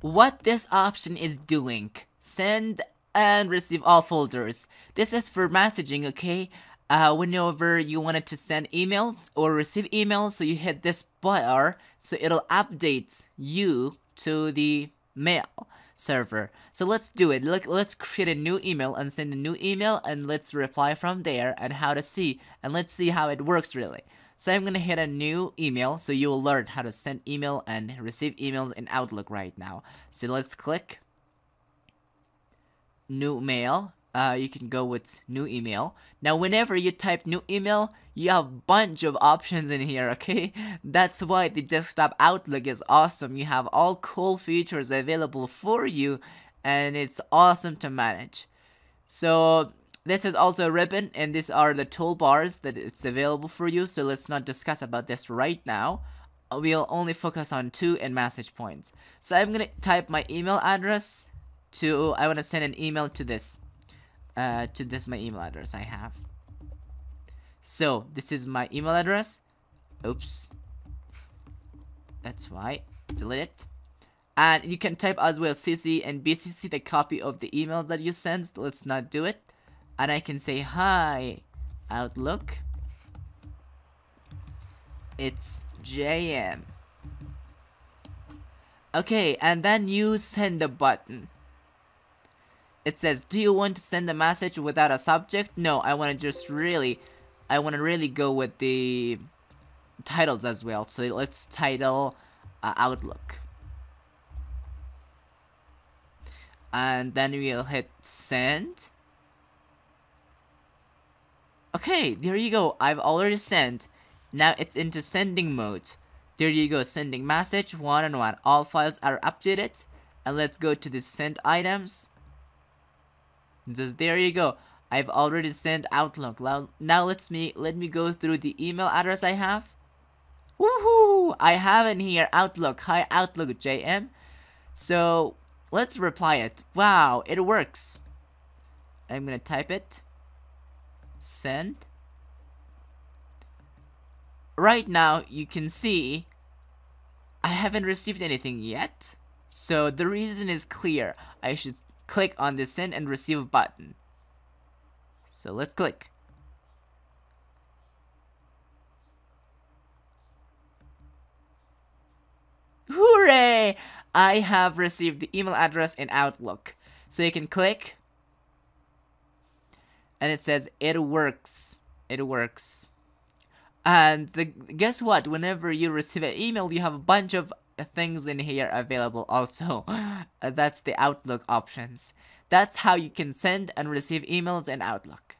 What this option is doing, send and receive all folders. This is for messaging, okay? Whenever you wanted to send emails or receive emails, so you hit this bar, so it'll update you to the mail server. So let's do it. Look, let's create a new email and send a new email, and let's reply from there and how to see, and let's see how it works really. So I'm gonna hit a new email, so you will learn how to send email and receive emails in Outlook right now. So let's click new mail. You can go with new email. Now whenever you type new email, you have a bunch of options in here, okay? That's why the desktop Outlook is awesome. You have all cool features available for you, and it's awesome to manage. So this is also a ribbon, and these are the toolbars that it's available for you, so let's not discuss about this right now. We'll only focus on two and message points. So I'm gonna type my email address to, I wanna send an email to this. My email address I have. So this is my email address. Oops. That's why. Delete it. And you can type as well CC and BCC the copy of the emails that you send. Let's not do it. And I can say, hi, Outlook. It's JM. Okay, and then you send a button. It says, do you want to send a message without a subject? No, I want to just really, I want to really go with the titles as well. So let's title Outlook. And then we'll hit send. Okay, there you go. I've already sent. Now it's into sending mode. There you go, sending message, one-on-one. All files are updated. And let's go to the sent items. Just there you go. I've already sent Outlook. Now let me go through the email address I have. Woohoo! I have in here Outlook. Hi Outlook JM. So let's reply it. Wow, it works. I'm gonna type it. Send. Right now you can see I haven't received anything yet. So the reason is clear. I should click on the send and receive button. So let's click. Hooray! I have received the email address in Outlook. So you can click. And it says it works. It works. And guess what? Whenever you receive an email, you have a bunch of things in here available also. That's the Outlook options. That's how you can send and receive emails in Outlook.